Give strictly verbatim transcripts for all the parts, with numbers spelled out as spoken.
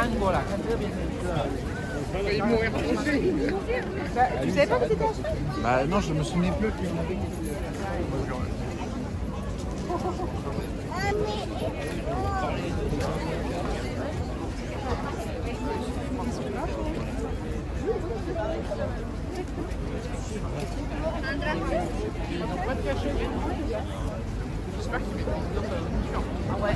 Angola, ils m'auraient pas touché. Tu savais pas que c'était un chien? Bah non, je me souvenais plus. J'espère qu'il va dans la voiture. Ah ouais.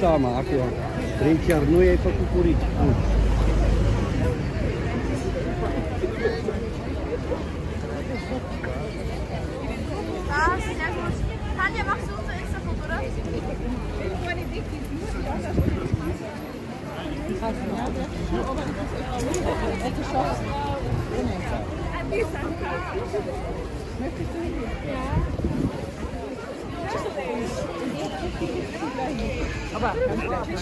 Sama, acolo. Trei chiar nu i-ai făcut curici. Aber madame, regarde madame.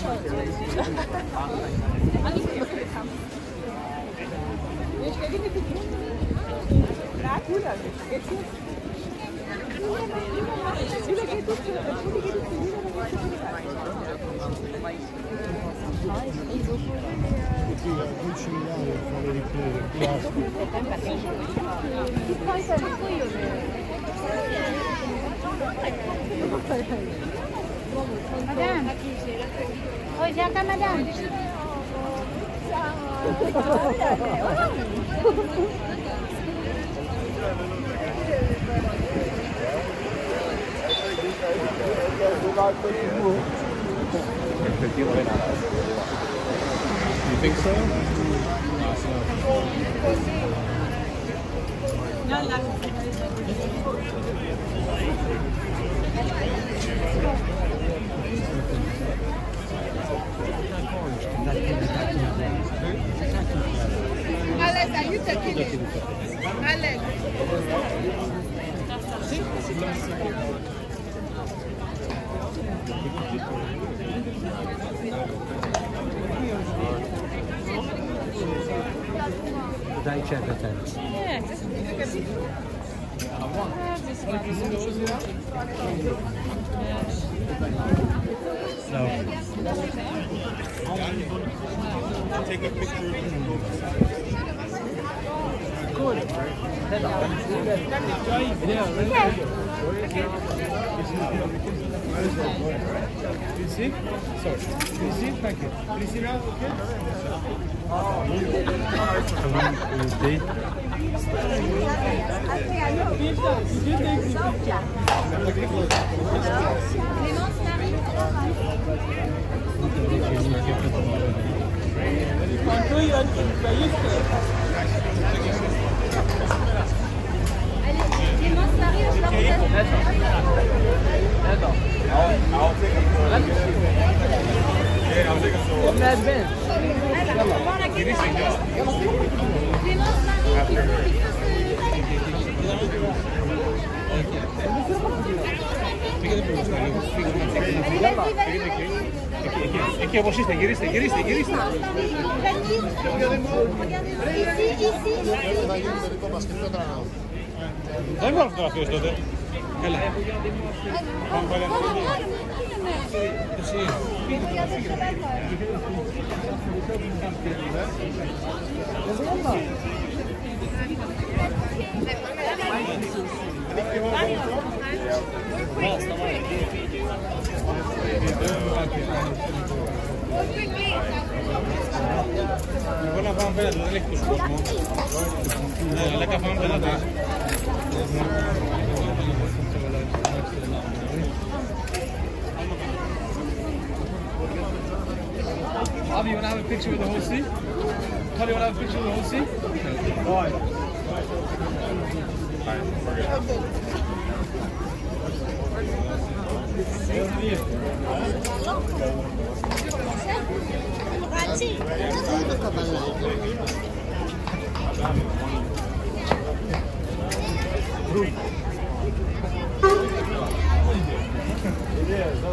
You think so? Alex, are you taking it? Alex. Daj ciebie ten. Nie, chcesz mi wygadać? No. Take a picture. Good. Hello. Εκεί όπως είστε, γυρίστε, γυρίστε, γυρίστε. Δεν μπορώ να φωτογραφίες τότε. Καλά. Εγώ να πάμε πέρα, δεν έχει τόσο κόσμο. Ναι, λέκα πάμε πέρα. Abi, you want to have a picture with the whole sea? Tony, you want to have a picture with the whole sea? Why? I'm going straight to They don't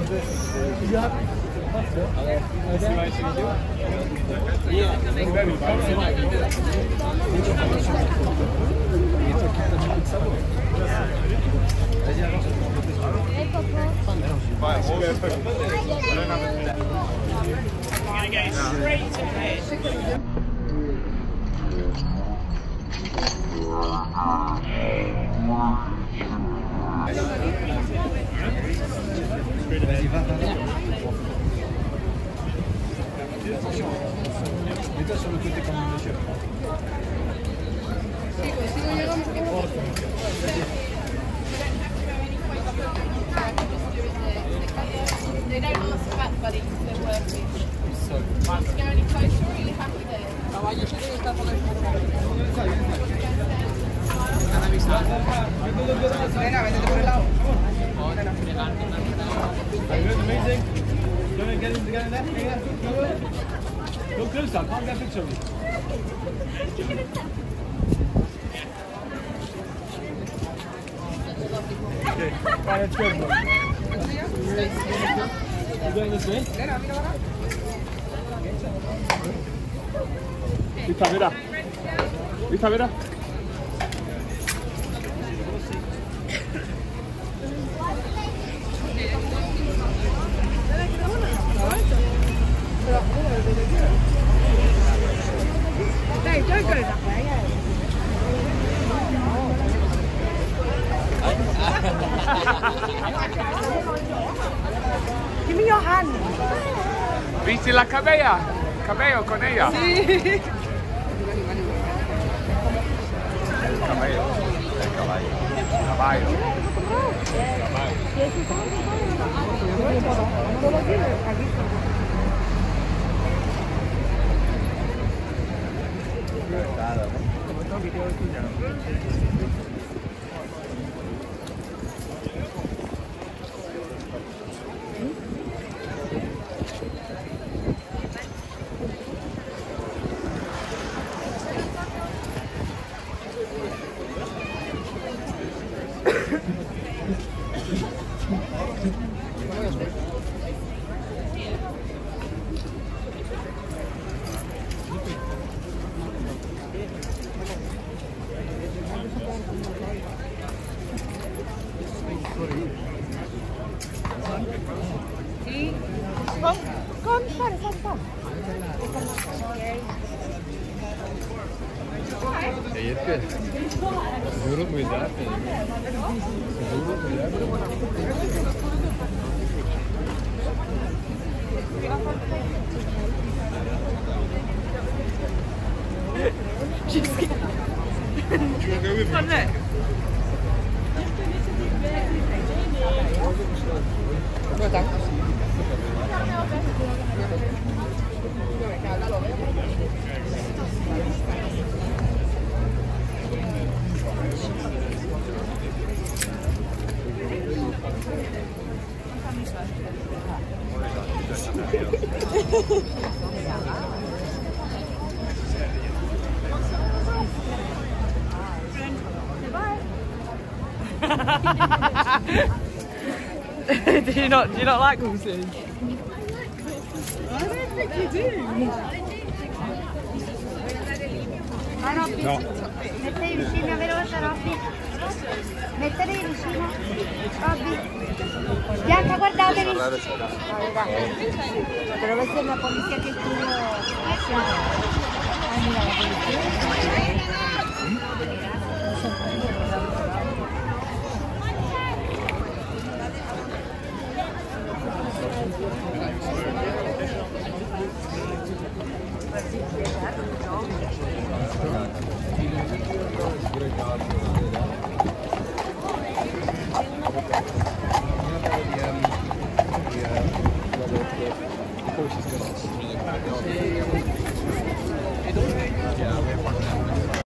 ask about buddies, they're working. So, I'm scared of close, you're really happy there. Oh, I usually do double over the that's good. You going this way? You come it up. You come it up. Dai, don't go that way. Give me your hand. Viste la cabella? Cabello con ella? Sì. Cabello. Caballo. Caballo. Caballo. Do you not do you not like horses? I don't think you do. No. Mettevi vicino, veloce Robby. Mettevi vicino. Robby. Bianca, guardatevi. Però questa è una polizia che tu. Ah, mira, la polizia.